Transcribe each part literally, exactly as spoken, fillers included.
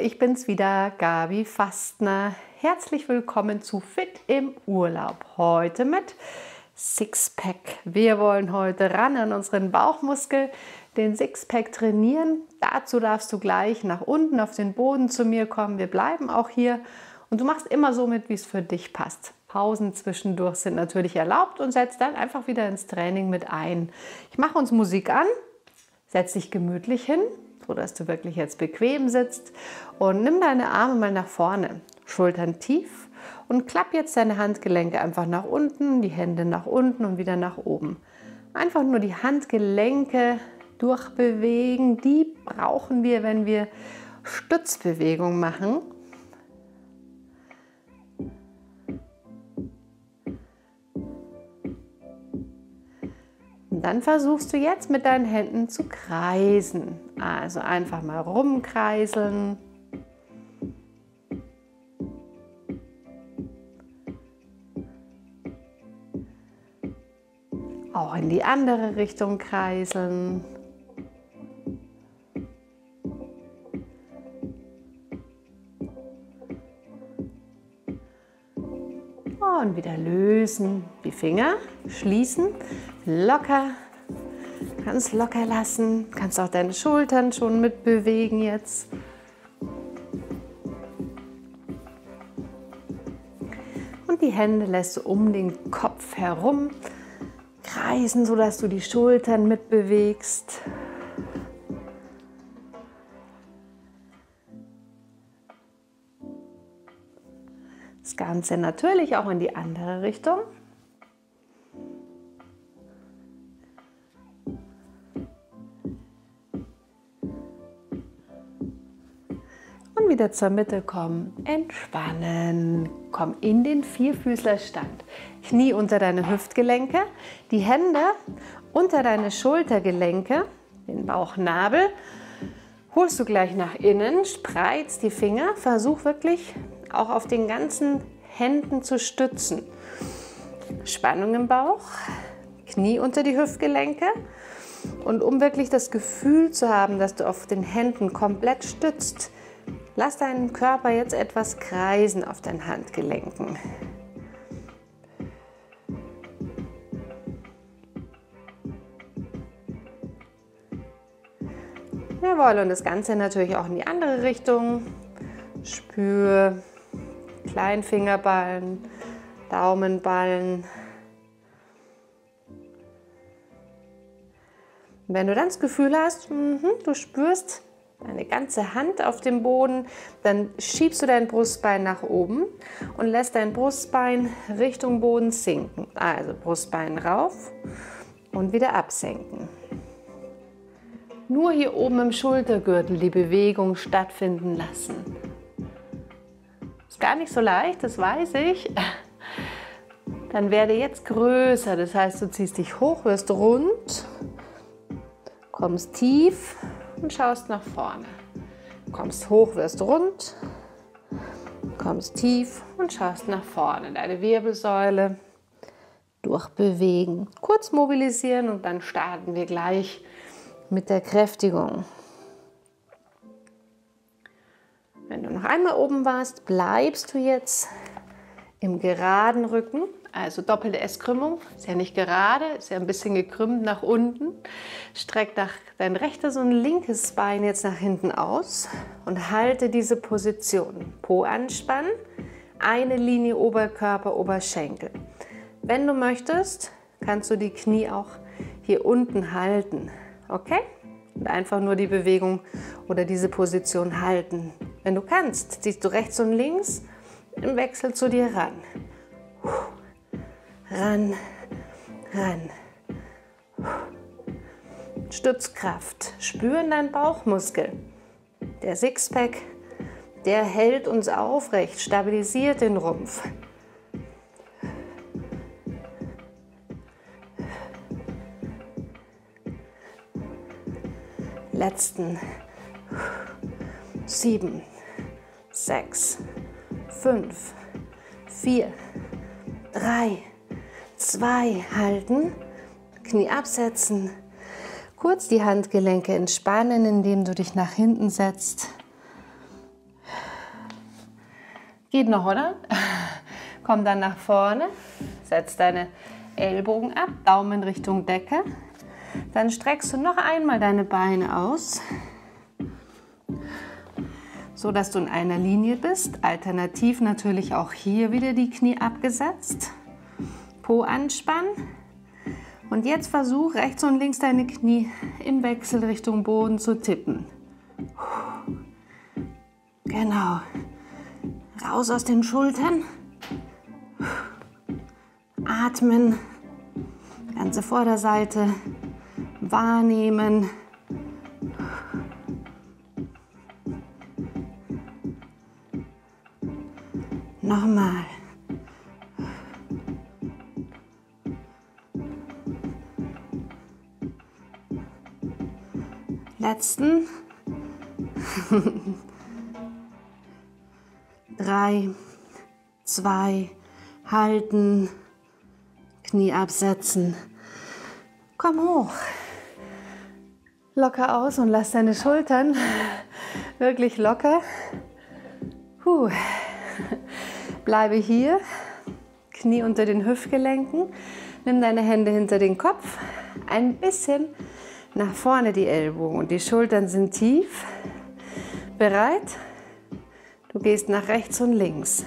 ich bin's wieder, Gabi Fastner. Herzlich willkommen zu Fit im Urlaub. Heute mit Sixpack. Wir wollen heute ran an unseren Bauchmuskel, den Sixpack trainieren. Dazu darfst du gleich nach unten auf den Boden zu mir kommen. Wir bleiben auch hier und du machst immer so mit, wie es für dich passt. Pausen zwischendurch sind natürlich erlaubt und setzt dann einfach wieder ins Training mit ein. Ich mache uns Musik an, setz dich gemütlich hin, so dass du wirklich jetzt bequem sitzt und nimm deine Arme mal nach vorne, Schultern tief und klapp jetzt deine Handgelenke einfach nach unten, die Hände nach unten und wieder nach oben. Einfach nur die Handgelenke durchbewegen, die brauchen wir, wenn wir Stützbewegungen machen. Und dann versuchst du jetzt mit deinen Händen zu kreisen. Also einfach mal rumkreiseln. Auch in die andere Richtung kreiseln. Und wieder lösen. Die Finger schließen. Locker, ganz locker lassen. Du kannst auch deine Schultern schon mitbewegen jetzt. Und die Hände lässt du um den Kopf herum kreisen, sodass du die Schultern mitbewegst. Das Ganze natürlich auch in die andere Richtung. Und wieder zur Mitte kommen, entspannen. Komm in den Vierfüßlerstand. Knie unter deine Hüftgelenke, die Hände unter deine Schultergelenke, den Bauchnabel. Holst du gleich nach innen, spreizt die Finger, versuch wirklich auch auf den ganzen Händen zu stützen. Spannung im Bauch, Knie unter die Hüftgelenke. Und um wirklich das Gefühl zu haben, dass du auf den Händen komplett stützt, lass deinen Körper jetzt etwas kreisen auf deinen Handgelenken. Jawohl, und das Ganze natürlich auch in die andere Richtung. Spür Kleinfingerballen, Daumenballen. Und wenn du dann das Gefühl hast, mh, du spürst deine ganze Hand auf dem Boden, dann schiebst du dein Brustbein nach oben und lässt dein Brustbein Richtung Boden sinken. Also Brustbein rauf und wieder absenken. Nur hier oben im Schultergürtel die Bewegung stattfinden lassen. Gar nicht so leicht, das weiß ich. Dann werde jetzt größer, das heißt, du ziehst dich hoch, wirst rund, kommst tief und schaust nach vorne. Kommst hoch, wirst rund, kommst tief und schaust nach vorne. Deine Wirbelsäule durchbewegen, kurz mobilisieren und dann starten wir gleich mit der Kräftigung. Wenn du noch einmal oben warst, bleibst du jetzt im geraden Rücken, also doppelte S-Krümmung, ist ja nicht gerade, ist ja ein bisschen gekrümmt nach unten. Streck nach dein rechtes und linkes Bein jetzt nach hinten aus und halte diese Position. Po anspannen, eine Linie Oberkörper, Oberschenkel. Wenn du möchtest, kannst du die Knie auch hier unten halten, okay? Und einfach nur die Bewegung oder diese Position halten. Wenn du kannst, ziehst du rechts und links im Wechsel zu dir ran. Ran, ran. Stützkraft. Spüren deinen Bauchmuskel. Der Sixpack, der hält uns aufrecht, stabilisiert den Rumpf. Letzten. Sieben, sechs, fünf, vier, drei, zwei, halten, Knie absetzen, kurz die Handgelenke entspannen, indem du dich nach hinten setzt Geht noch, oder? Komm dann nach vorne, setz deine Ellbogen ab, Daumen Richtung Decke. Dann streckst du noch einmal deine Beine aus, so dass du in einer Linie bist. Alternativ natürlich auch hier wieder die Knie abgesetzt. Po anspannen. Und jetzt versuch rechts und links deine Knie im Wechsel Richtung Boden zu tippen. Genau. Raus aus den Schultern. Atmen. Ganze Vorderseite. Wahrnehmen. Nochmal. Letzten. Drei, zwei, halten, Knie absetzen. Komm hoch. Locker aus und lass deine Schultern wirklich locker. Puh. Bleibe hier, Knie unter den Hüftgelenken. Nimm deine Hände hinter den Kopf, ein bisschen nach vorne die Ellbogen und die Schultern sind tief. Bereit? Du gehst nach rechts und links.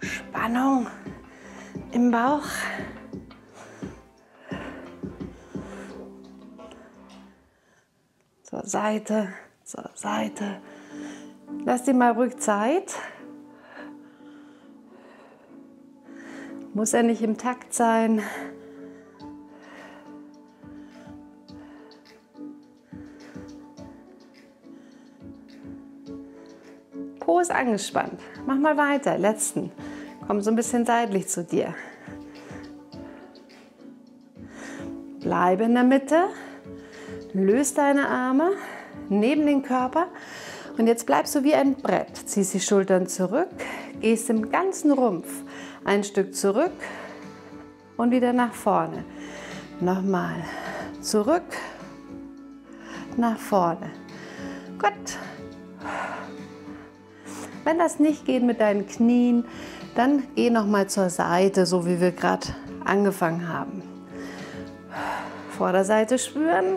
Spannung im Bauch. Zur Seite, zur Seite. Lass dir mal ruhig Zeit. Muss ja nicht im Takt sein. Po ist angespannt. Mach mal weiter. Letzten. Komm so ein bisschen seitlich zu dir. Bleibe in der Mitte. Löse deine Arme neben den Körper. Und jetzt bleibst du wie ein Brett. Ziehst die Schultern zurück. Gehst im ganzen Rumpf ein Stück zurück und wieder nach vorne. Nochmal zurück, nach vorne. Gut. Wenn das nicht geht mit deinen Knien, dann geh nochmal zur Seite, so wie wir gerade angefangen haben. Vorderseite spüren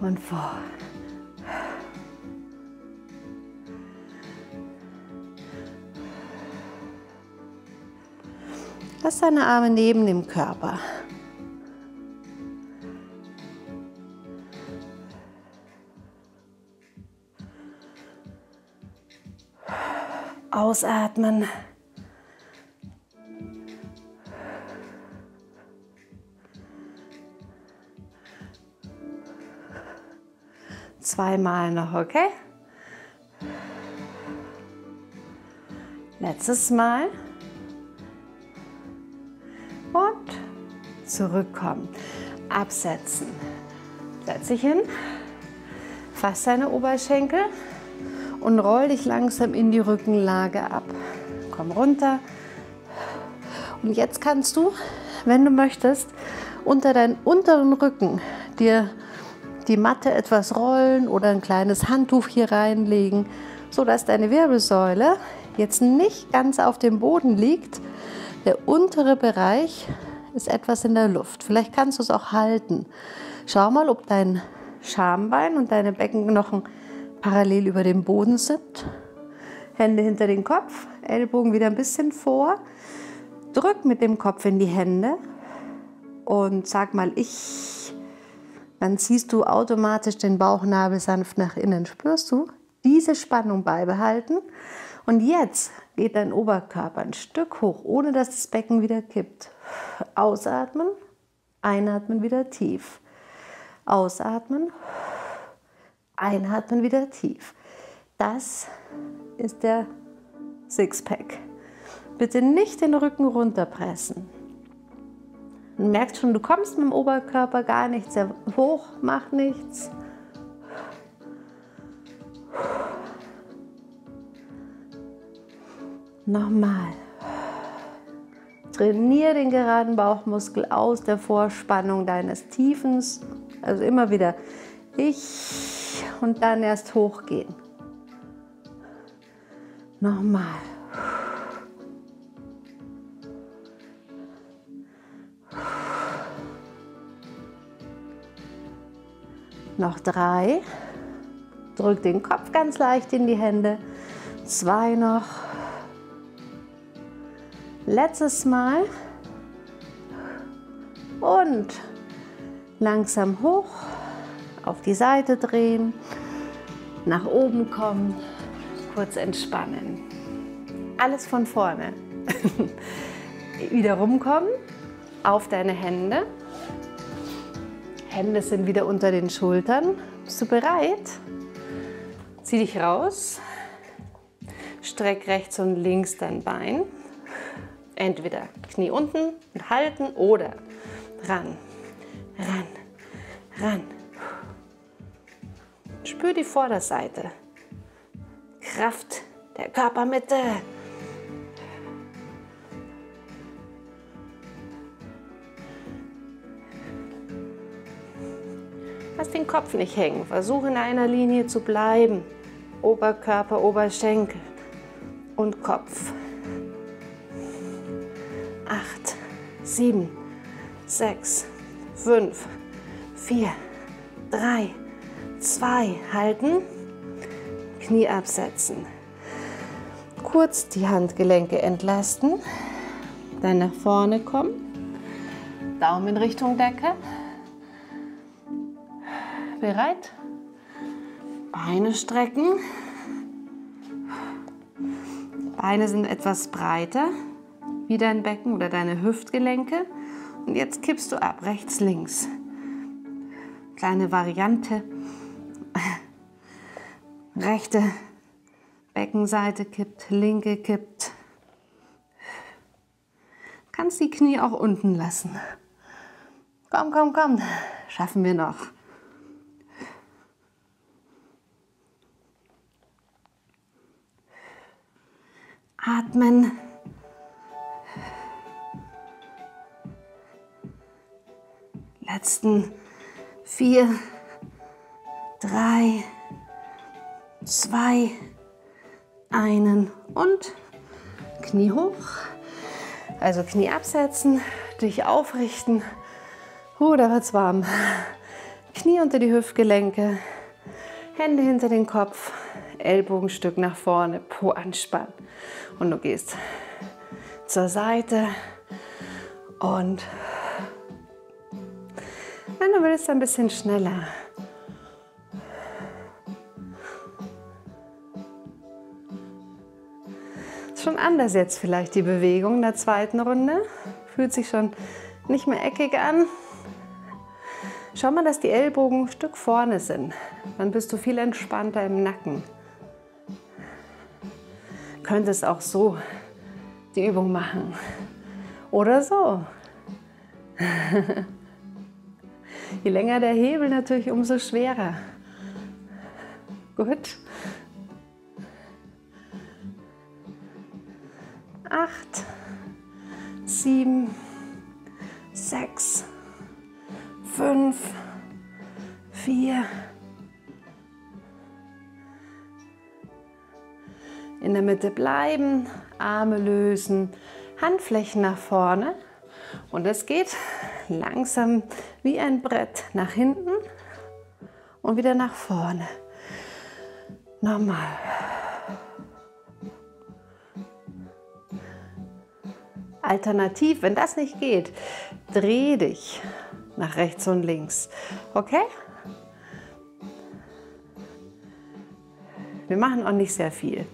und vor. Lass deine Arme neben dem Körper. Ausatmen. Zweimal noch, okay? Letztes Mal. Zurückkommen, absetzen, setz dich hin, fass deine Oberschenkel und roll dich langsam in die Rückenlage ab. Komm runter und jetzt kannst du, wenn du möchtest, unter deinen unteren Rücken dir die Matte etwas rollen oder ein kleines Handtuch hier reinlegen, sodass deine Wirbelsäule jetzt nicht ganz auf dem Boden liegt, der untere Bereich ist etwas in der Luft. Vielleicht kannst du es auch halten. Schau mal, ob dein Schambein und deine Beckenknochen parallel über dem Boden sind. Hände hinter den Kopf, Ellbogen wieder ein bisschen vor. Drück mit dem Kopf in die Hände und sag mal ich. Dann ziehst du automatisch den Bauchnabel sanft nach innen. Spürst du? Diese Spannung beibehalten. Und jetzt geht dein Oberkörper ein Stück hoch, ohne dass das Becken wieder kippt. Ausatmen, einatmen, wieder tief. Ausatmen, einatmen, wieder tief. Das ist der Sixpack. Bitte nicht den Rücken runterpressen. Du merkst schon, du kommst mit dem Oberkörper gar nicht sehr hoch, macht nichts. Nochmal. Trainiere den geraden Bauchmuskel aus der Vorspannung deines Tiefens. Also immer wieder. Ich. und dann erst hochgehen. Nochmal. Noch drei. Drück den Kopf ganz leicht in die Hände. Zwei noch. Letztes Mal. Und langsam hoch. Auf die Seite drehen. Nach oben kommen. Kurz entspannen. Alles von vorne. Wieder rumkommen. Auf deine Hände. Hände sind wieder unter den Schultern. Bist du bereit? Zieh dich raus. Streck rechts und links dein Bein. Entweder Knie unten und halten oder ran, ran, ran. Spür die Vorderseite. Kraft der Körpermitte. Lass den Kopf nicht hängen. Versuch in einer Linie zu bleiben. Oberkörper, Oberschenkel und Kopf. Acht, sieben, sechs, fünf, vier, drei, zwei. Halten. Knie absetzen. Kurz die Handgelenke entlasten. Dann nach vorne kommen. Daumen in Richtung Decke. Bereit? Beine strecken. Beine sind etwas breiter wie dein Becken oder deine Hüftgelenke. Und jetzt kippst du ab, rechts, links. Kleine Variante. Rechte Beckenseite kippt, linke kippt. Kannst die Knie auch unten lassen. Komm, komm, komm. Schaffen wir noch. Atmen. Letzten vier, drei, zwei, einen und Knie hoch. Also Knie absetzen, dich aufrichten. Oh, da wird's warm. Knie unter die Hüftgelenke, Hände hinter den Kopf, Ellbogenstück nach vorne, Po anspannen. Und du gehst zur Seite und wenn du willst, ein bisschen schneller. Ist schon anders jetzt vielleicht die Bewegung in der zweiten Runde. Fühlt sich schon nicht mehr eckig an. Schau mal, dass die Ellbogen ein Stück vorne sind. Dann bist du viel entspannter im Nacken. Könntest auch so die Übung machen. Oder so. Je länger der Hebel natürlich, umso schwerer. Gut. Acht, sieben, sechs, fünf, vier. In der Mitte bleiben, Arme lösen, Handflächen nach vorne und es geht langsam wie ein Brett nach hinten und wieder nach vorne. Nochmal. Alternativ, wenn das nicht geht, dreh dich nach rechts und links. Okay? Wir machen auch nicht sehr viel.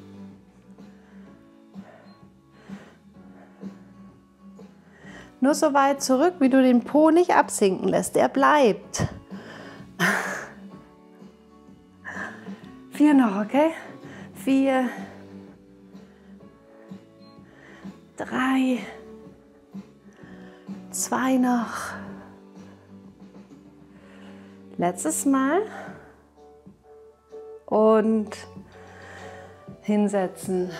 Nur so weit zurück, wie du den Po nicht absinken lässt. Er bleibt. Vier noch, okay? Vier. Drei. Zwei noch. Letztes Mal. Und hinsetzen.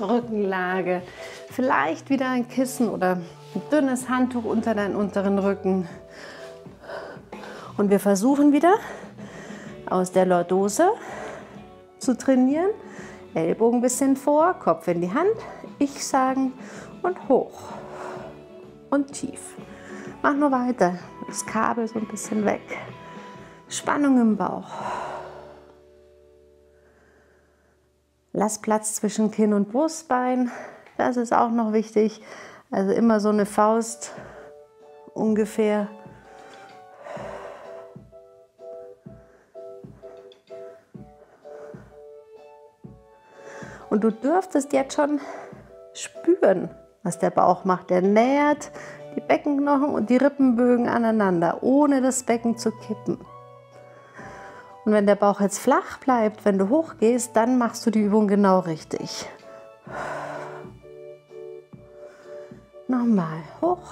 Rückenlage. Vielleicht wieder ein Kissen oder ein dünnes Handtuch unter deinen unteren Rücken. Und wir versuchen wieder aus der Lordose zu trainieren. Ellbogen ein bisschen vor, Kopf in die Hand, ich sagen und hoch und tief. Mach nur weiter, das Kabel so ein bisschen weg. Spannung im Bauch. Lass Platz zwischen Kinn und Brustbein, das ist auch noch wichtig. Also immer so eine Faust ungefähr. Und du dürftest jetzt schon spüren, was der Bauch macht. Er nähert die Beckenknochen und die Rippenbögen aneinander, ohne das Becken zu kippen. Und wenn der Bauch jetzt flach bleibt, wenn du hochgehst, dann machst du die Übung genau richtig. Nochmal hoch,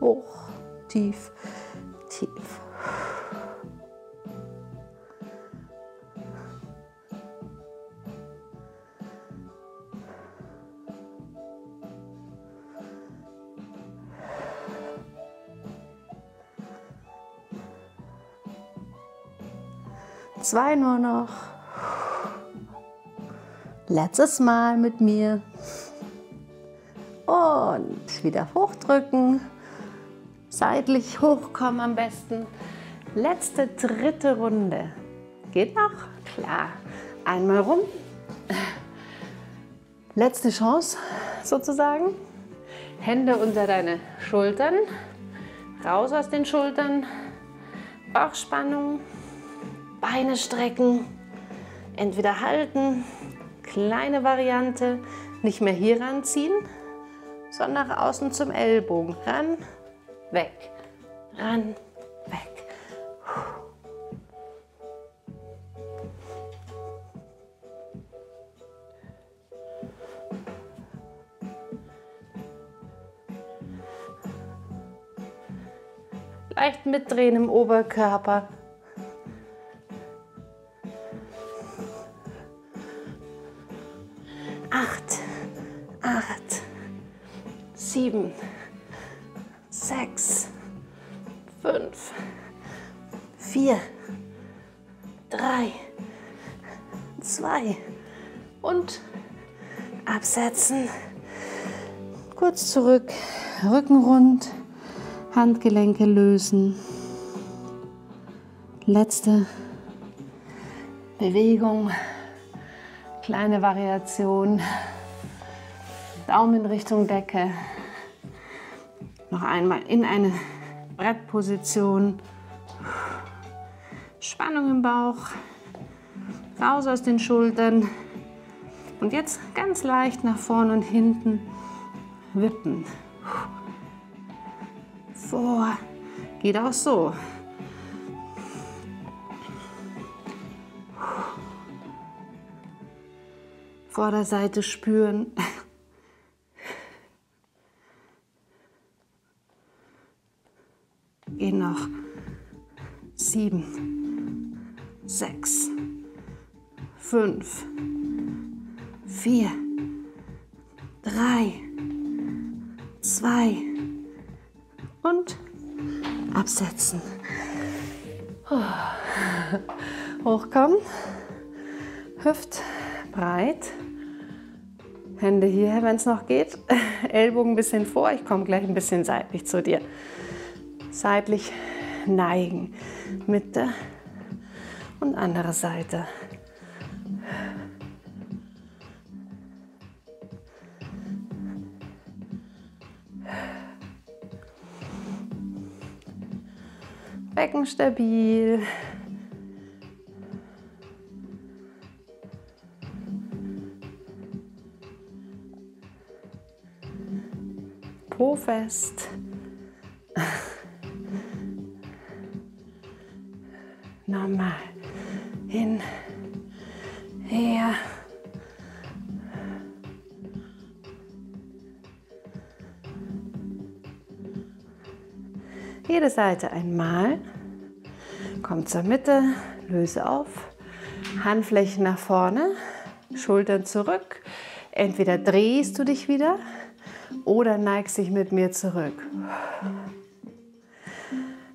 hoch, tief, tief. Zwei nur noch. Letztes Mal mit mir. Und wieder hochdrücken. Seitlich hochkommen am besten. Letzte dritte Runde. Geht noch? Klar. Einmal rum. Letzte Chance sozusagen. Hände unter deine Schultern. Raus aus den Schultern. Bauchspannung. Beine strecken, entweder halten, kleine Variante, nicht mehr hier ranziehen, sondern nach außen zum Ellbogen, ran, weg, ran, weg. Leicht mitdrehen im Oberkörper. sieben, sechs, fünf, vier, drei, zwei und absetzen. Kurz zurück, Rücken rund, Handgelenke lösen. Letzte Bewegung, kleine Variation. Daumen Richtung Decke. Noch einmal in eine Brettposition. Spannung im Bauch. Raus aus den Schultern. Und jetzt ganz leicht nach vorn und hinten wippen. Vor. Geht auch so. Vorderseite spüren. Gehen noch sieben, sechs, fünf, vier, drei, zwei und absetzen. Hochkommen, hüftbreit, Hände hierher, wenn es noch geht, Ellbogen ein bisschen vor, ich komme gleich ein bisschen seitlich zu dir. Seitlich neigen, Mitte und andere Seite. Becken stabil. Po fest. Nochmal hin, her. Jede Seite einmal. Komm zur Mitte, löse auf. Handflächen nach vorne, Schultern zurück. Entweder drehst du dich wieder oder neigst dich mit mir zurück.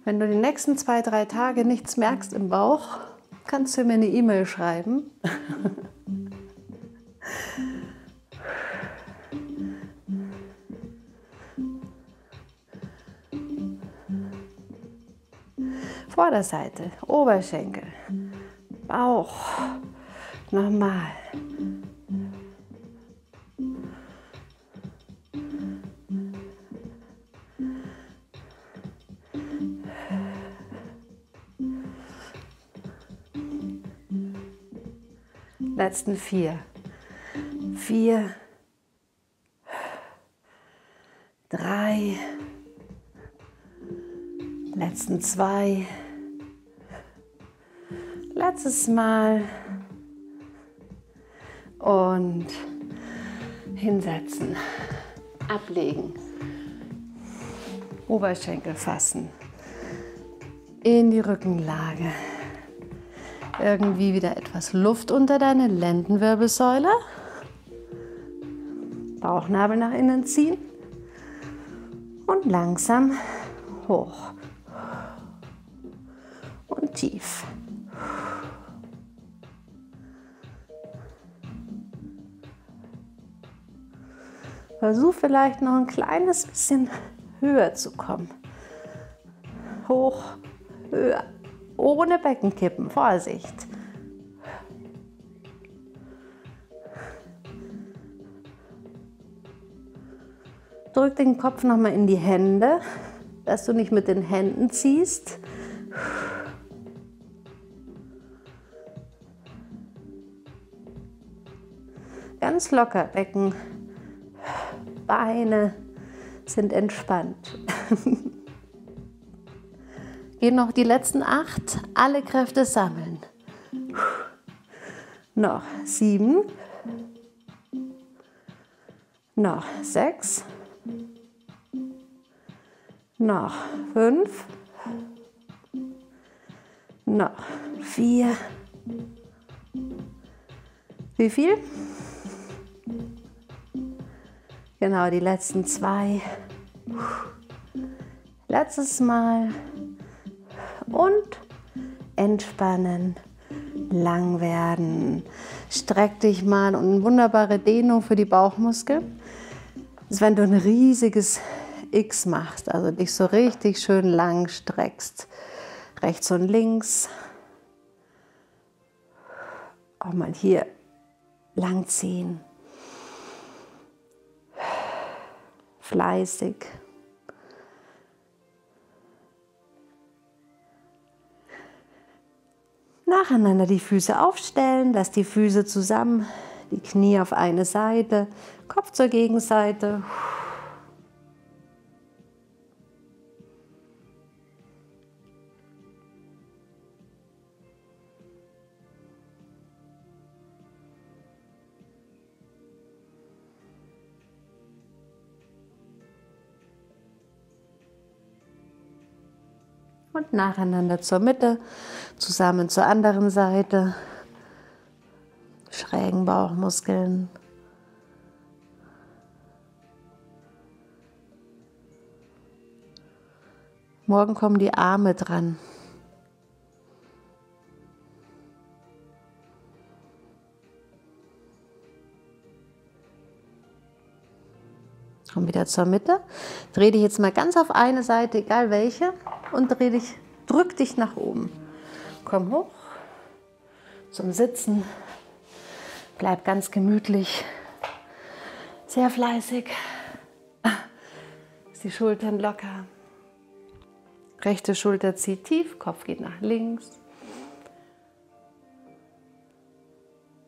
Wenn du die nächsten zwei, drei Tage nichts merkst im Bauch, kannst du mir eine E-Mail schreiben. Vorderseite, Oberschenkel, Bauch, nochmal. Letzten vier, vier, drei, letzten zwei, letztes Mal und hinsetzen, ablegen, Oberschenkel fassen, in die Rückenlage. Irgendwie wieder etwas Luft unter deine Lendenwirbelsäule. Bauchnabel nach innen ziehen. Und langsam hoch. Und tief. Versuch vielleicht noch ein kleines bisschen höher zu kommen. Hoch, höher. Ohne Beckenkippen, Vorsicht. Drück den Kopf nochmal in die Hände, dass du nicht mit den Händen ziehst. Ganz locker, Becken, Beine sind entspannt. Gehen noch die letzten acht, alle Kräfte sammeln. Noch sieben. Noch sechs. Noch fünf. Noch vier. Wie viel? Genau, die letzten zwei. Letztes Mal. Und entspannen, lang werden. Streck dich mal und eine wunderbare Dehnung für die Bauchmuskeln. Das ist, wenn du ein riesiges X machst, also dich so richtig schön lang streckst. Rechts und links. Auch mal hier lang ziehen. Fleißig. Nacheinander die Füße aufstellen, lass die Füße zusammen, die Knie auf eine Seite, Kopf zur Gegenseite. Und nacheinander zur Mitte, zusammen zur anderen Seite, schrägen Bauchmuskeln. Morgen kommen die Arme dran. Komm wieder zur Mitte, dreh dich jetzt mal ganz auf eine Seite, egal welche, und dreh dich, drück dich nach oben. Komm hoch zum Sitzen, bleib ganz gemütlich, sehr fleißig, die Schultern locker, rechte Schulter zieht tief, Kopf geht nach links.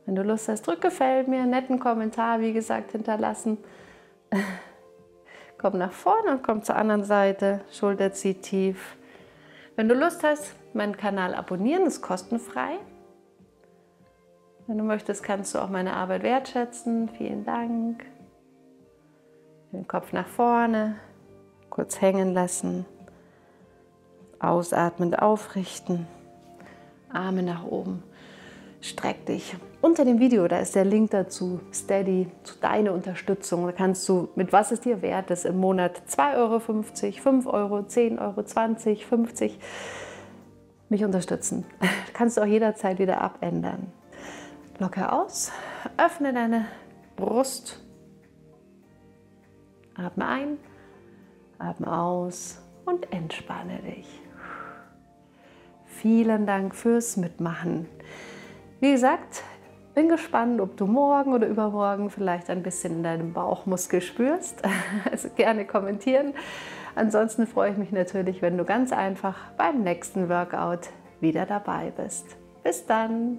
Wenn du Lust hast, drück gefällt mir, netten Kommentar, wie gesagt, hinterlassen. Komm nach vorne und komm zur anderen Seite, Schulter zieht tief. Wenn du Lust hast, meinen Kanal abonnieren, ist kostenfrei. Wenn du möchtest, kannst du auch meine Arbeit wertschätzen. Vielen Dank. Den Kopf nach vorne, kurz hängen lassen. Ausatmend aufrichten, Arme nach oben. Streck dich. Unter dem Video, da ist der Link dazu, Steady, zu deiner Unterstützung. Da kannst du, mit was es dir wert ist, im Monat zwei Euro fünfzig, fünf Euro, zehn Euro, zwanzig, fünfzig, mich unterstützen. kannst du auch jederzeit wieder abändern. Locker aus, öffne deine Brust, atme ein, atme aus und entspanne dich. Vielen Dank fürs Mitmachen. Wie gesagt, bin gespannt, ob du morgen oder übermorgen vielleicht ein bisschen in deinem Bauchmuskel spürst. Also gerne kommentieren. Ansonsten freue ich mich natürlich, wenn du ganz einfach beim nächsten Workout wieder dabei bist. Bis dann!